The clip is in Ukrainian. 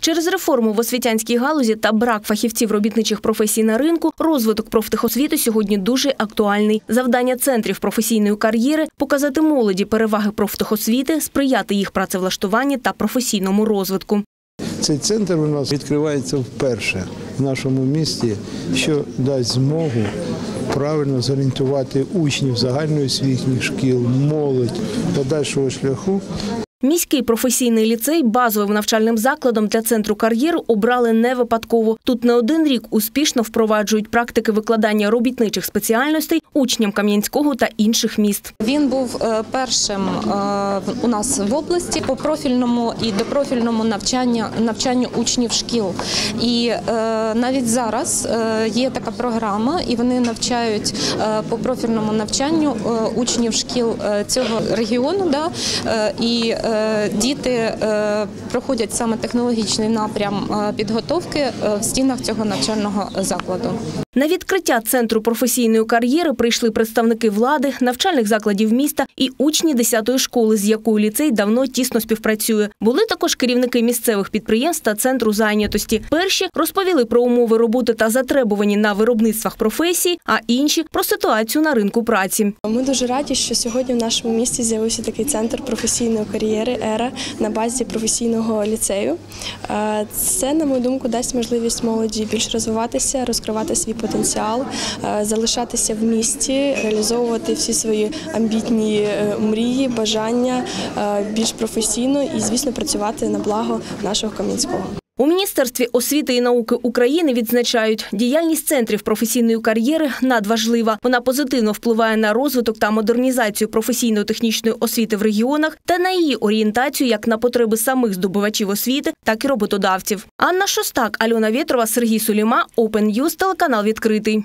Через реформу в освітянській галузі та брак фахівців робітничих професій на ринку розвиток профтехосвіти сьогодні дуже актуальний. Завдання центрів професійної кар'єри – показати молоді переваги профтехосвіти, сприяти їх працевлаштуванню та професійному розвитку. Цей центр у нас відкривається вперше в нашому місті, що дасть змогу правильно зорієнтувати учнів загальноосвітніх шкіл, молодь подальшого шляху. Міський професійний ліцей базовим навчальним закладом для центру кар'єр обрали не випадково. Тут не один рік успішно впроваджують практики викладання робітничих спеціальностей учням Кам'янського та інших міст. Він був першим у нас в області по профільному і допрофільному навчанню учнів шкіл. І навіть зараз є така програма, і вони навчають по профільному навчанню учнів шкіл цього регіону, і діти проходять саме технологічний напрям підготовки в стінах цього навчального закладу. На відкриття Центру професійної кар'єри прийшли представники влади, навчальних закладів міста і учні 10-ї школи, з якою ліцей давно тісно співпрацює. Були також керівники місцевих підприємств та центру зайнятості. Перші розповіли про умови роботи та затребувані на виробництвах професій, а інші – про ситуацію на ринку праці. Ми дуже раді, що сьогодні в нашому місті з'явився такий центр професійної кар'єри «ЕРА» на базі професійного ліцею. Це, на мою думку, дасть можливість молоді більш розвиватися, розкривати свій потенціал, залишатися в місті, реалізовувати всі свої амбітні мрії, бажання більш професійно і, звісно, працювати на благо нашого Кам'янського. У Міністерстві освіти і науки України відзначають, діяльність центрів професійної кар'єри надважлива. Вона позитивно впливає на розвиток та модернізацію професійно-технічної освіти в регіонах та на її орієнтацію як на потреби самих здобувачів освіти, так і роботодавців. Анна Шостак, Альона Вєтрова, Сергій Суліма, Опен'юс, телеканал «Відкритий».